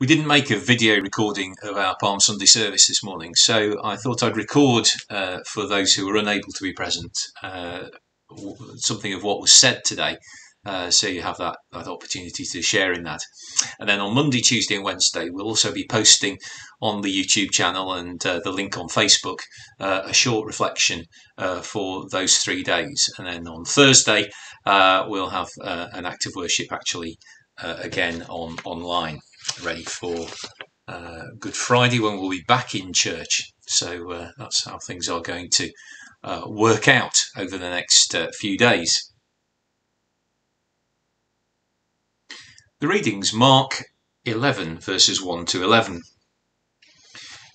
We didn't make a video recording of our Palm Sunday service this morning, so I thought I'd record for those who were unable to be present something of what was said today, so you have that opportunity to share in that. And then on Monday, Tuesday and Wednesday, we'll also be posting on the YouTube channel and the link on Facebook, a short reflection for those 3 days. And then on Thursday, we'll have an act of worship actually again online. Ready for Good Friday, when we'll be back in church. So that's how things are going to work out over the next few days. The readings, Mark 11, verses 1 to 11.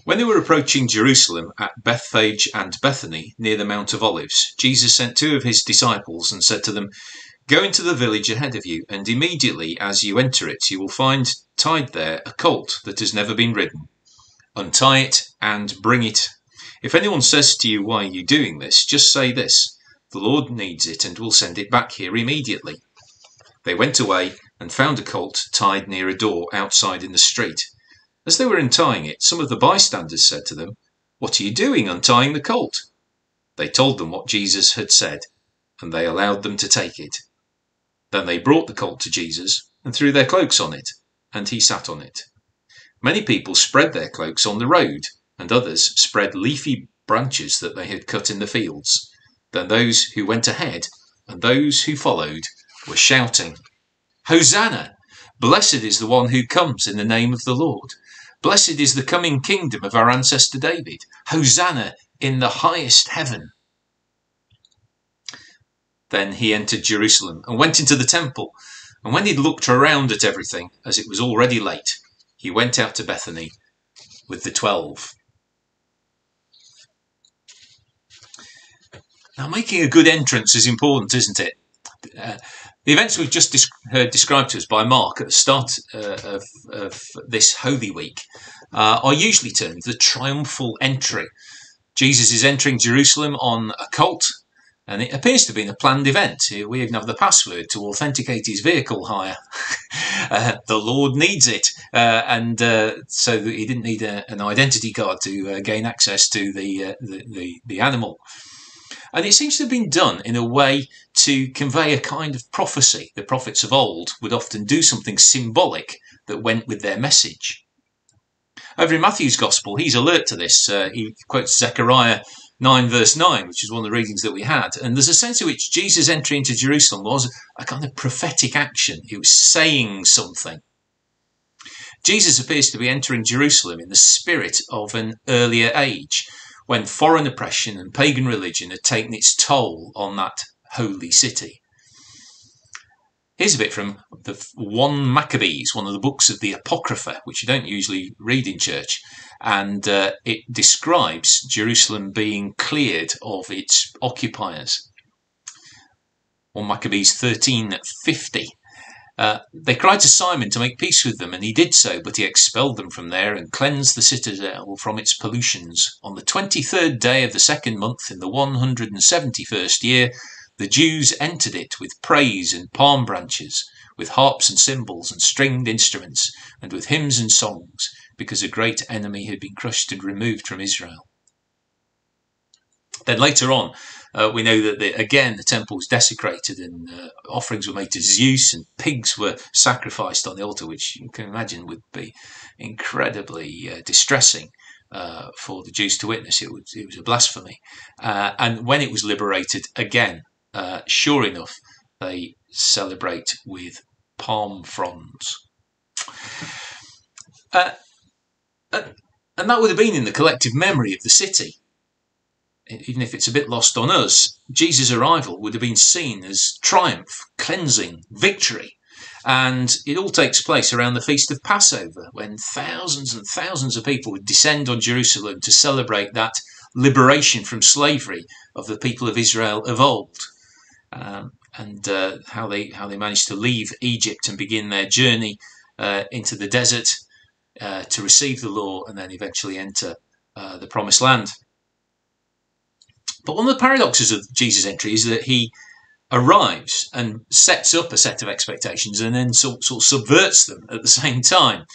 When they were approaching Jerusalem at Bethphage and Bethany, near the Mount of Olives, Jesus sent two of his disciples and said to them, "Go into the village ahead of you, and immediately as you enter it, you will find tied there a colt that has never been ridden. Untie it and bring it. If anyone says to you, 'Why are you doing this?' just say this, 'The Lord needs it and will send it back here immediately.'" They went away and found a colt tied near a door outside in the street. As they were untying it, some of the bystanders said to them, "What are you doing untying the colt?" They told them what Jesus had said, and they allowed them to take it. Then they brought the colt to Jesus and threw their cloaks on it, and he sat on it. Many people spread their cloaks on the road, and others spread leafy branches that they had cut in the fields. Then those who went ahead and those who followed were shouting, "Hosanna! Blessed is the one who comes in the name of the Lord. Blessed is the coming kingdom of our ancestor David. Hosanna in the highest heaven." Then he entered Jerusalem and went into the temple. And when he'd looked around at everything, as it was already late, he went out to Bethany with the 12. Now, making a good entrance is important, isn't it? The events we've just heard described to us by Mark at the start of this Holy Week are usually termed the triumphal entry. Jesus is entering Jerusalem on a colt, and it appears to have been a planned event. We even have the password to authenticate his vehicle hire. The Lord needs it. So he didn't need an identity card to gain access to the animal. And it seems to have been done in a way to convey a kind of prophecy. The prophets of old would often do something symbolic that went with their message. Over in Matthew's Gospel, he's alert to this. He quotes Zechariah 9 verse 9, which is one of the readings that we had, and there's a sense in which Jesus' entry into Jerusalem was a kind of prophetic action. He was saying something. Jesus appears to be entering Jerusalem in the spirit of an earlier age, when foreign oppression and pagan religion had taken its toll on that holy city. Here's a bit from the 1 Maccabees, one of the books of the Apocrypha, which you don't usually read in church, and it describes Jerusalem being cleared of its occupiers. 1 Maccabees 13:50. They cried to Simon to make peace with them, and he did so, but he expelled them from there and cleansed the citadel from its pollutions. On the 23rd day of the 2nd month in the 171st year, the Jews entered it with praise and palm branches, with harps and cymbals and stringed instruments, and with hymns and songs, because a great enemy had been crushed and removed from Israel. Then later on, we know that again the temple was desecrated, and offerings were made to Zeus, and pigs were sacrificed on the altar, which you can imagine would be incredibly distressing for the Jews to witness. It was a blasphemy. And when it was liberated again, sure enough, they celebrate with palm fronds. And that would have been in the collective memory of the city. Even if it's a bit lost on us, Jesus' arrival would have been seen as triumph, cleansing, victory. And it all takes place around the Feast of Passover, when thousands and thousands of people would descend on Jerusalem to celebrate that liberation from slavery of the people of Israel of old. And how they managed to leave Egypt and begin their journey into the desert to receive the law, and then eventually enter the Promised Land. But one of the paradoxes of Jesus' entry is that he arrives and sets up a set of expectations and then sort of subverts them at the same time.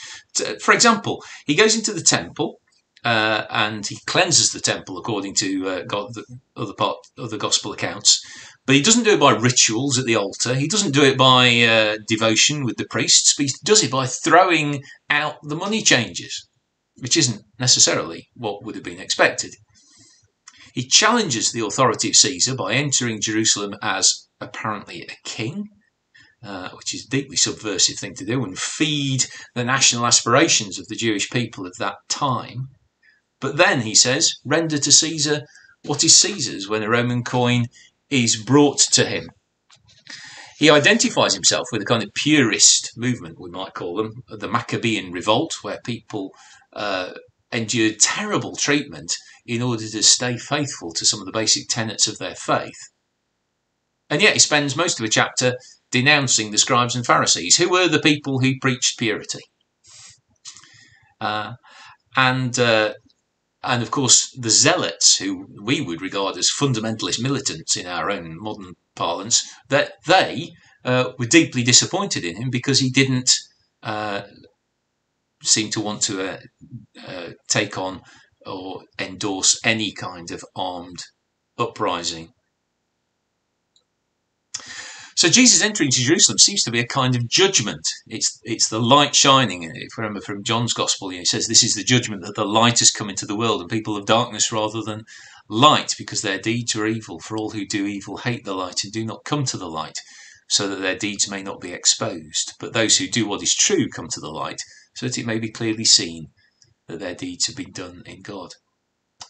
For example, he goes into the temple and he cleanses the temple according to other gospel accounts. But he doesn't do it by rituals at the altar. He doesn't do it by devotion with the priests. But he does it by throwing out the money changers, which isn't necessarily what would have been expected. He challenges the authority of Caesar by entering Jerusalem as apparently a king, which is a deeply subversive thing to do, and feed the national aspirations of the Jewish people of that time. But then, he says, render to Caesar what is Caesar's when a Roman coin is brought to him. He identifies himself with a kind of purist movement, we might call them, the Maccabean revolt, where people endured terrible treatment in order to stay faithful to some of the basic tenets of their faith. And yet he spends most of a chapter denouncing the scribes and Pharisees, who were the people who preached purity. And of course, the zealots, who we would regard as fundamentalist militants in our own modern parlance, that they were deeply disappointed in him because he didn't seem to want to take on or endorse any kind of armed uprising. So Jesus entering to Jerusalem seems to be a kind of judgment. It's the light shining. If you remember from John's Gospel, he says this is the judgment, that the light has come into the world, and people of darkness rather than light, because their deeds are evil. For all who do evil hate the light and do not come to the light, so that their deeds may not be exposed. But those who do what is true come to the light, so that it may be clearly seen that their deeds have been done in God.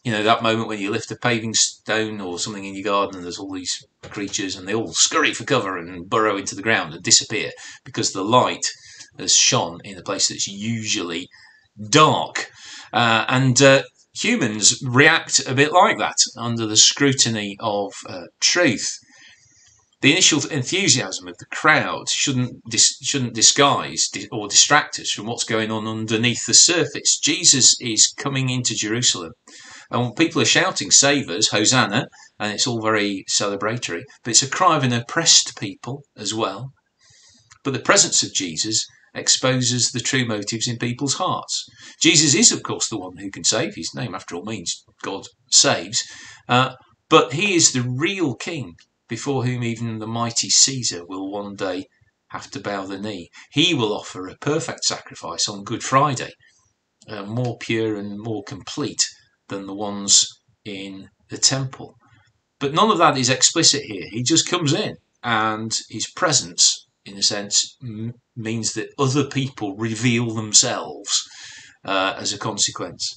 You know, that moment when you lift a paving stone or something in your garden and there's all these creatures and they all scurry for cover and burrow into the ground and disappear because the light has shone in a place that's usually dark. Humans react a bit like that under the scrutiny of truth. The initial enthusiasm of the crowd shouldn't disguise or distract us from what's going on underneath the surface. Jesus is coming into Jerusalem, and when people are shouting, "Save us, Hosanna," and it's all very celebratory, but it's a cry of an oppressed people as well. But the presence of Jesus exposes the true motives in people's hearts. Jesus is, of course, the one who can save. His name, after all, means God saves. But he is the real king, before whom even the mighty Caesar will one day have to bow the knee. He will offer a perfect sacrifice on Good Friday, more pure and more complete than the ones in the temple. But none of that is explicit here. He just comes in, and his presence, in a sense, means that other people reveal themselves as a consequence.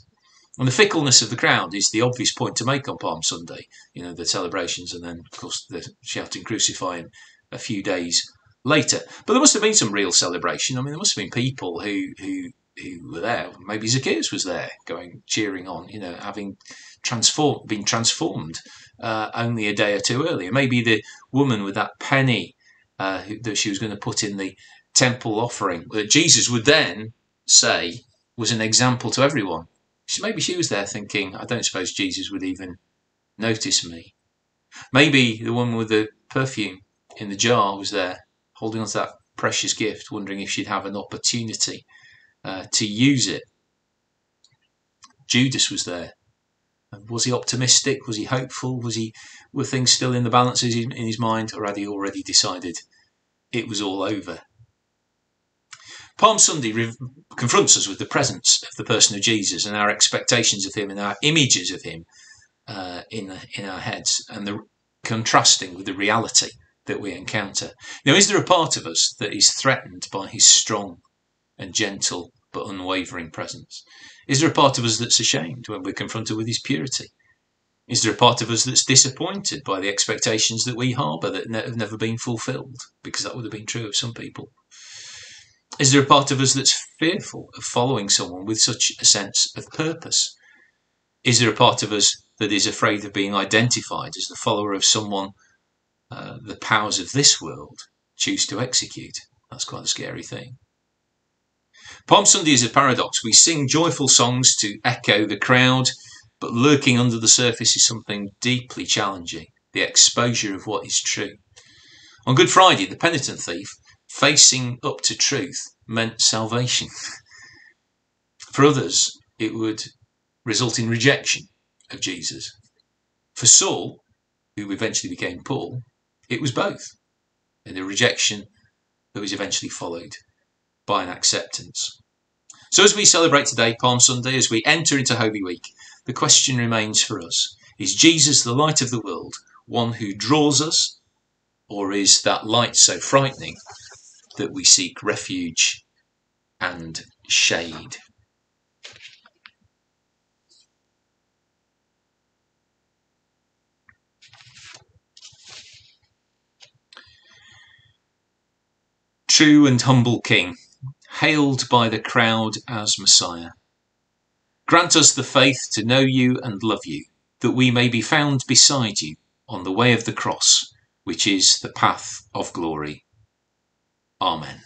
And the fickleness of the crowd is the obvious point to make on Palm Sunday, you know, the celebrations and then, of course, the shouting, "Crucify him," a few days later. But there must have been some real celebration. I mean, there must have been people who were there. Maybe Zacchaeus was there, cheering on, you know, having been transformed only a day or two earlier. Maybe the woman with that penny that she was going to put in the temple offering, that Jesus would then say was an example to everyone. Maybe she was there thinking, I don't suppose Jesus would even notice me. Maybe the woman with the perfume in the jar was there, holding on to that precious gift, wondering if she'd have an opportunity to use it. Judas was there. Was he optimistic? Was he hopeful? Were things still in the balances in his mind, or had he already decided it was all over? Palm Sunday confronts us with the presence of the person of Jesus and our expectations of him and our images of him in our heads, and the contrasting with the reality that we encounter. Now, is there a part of us that is threatened by his strong and gentle but unwavering presence? Is there a part of us that's ashamed when we're confronted with his purity? Is there a part of us that's disappointed by the expectations that we harbour that have never been fulfilled? Because that would have been true of some people. Is there a part of us that's fearful of following someone with such a sense of purpose? Is there a part of us that is afraid of being identified as the follower of someone the powers of this world choose to execute? That's quite a scary thing. Palm Sunday is a paradox. We sing joyful songs to echo the crowd, but lurking under the surface is something deeply challenging, the exposure of what is true. On Good Friday, the penitent thief facing up to truth meant salvation. For others, it would result in rejection of Jesus. For Saul, who eventually became Paul, it was both, in the rejection that was eventually followed by an acceptance. So as we celebrate today, Palm Sunday, as we enter into Holy Week, the question remains for us, is Jesus the light of the world, one who draws us, or is that light so frightening that we seek refuge and shade? True and humble King, hailed by the crowd as Messiah, grant us the faith to know you and love you, that we may be found beside you on the way of the cross, which is the path of glory. Amen.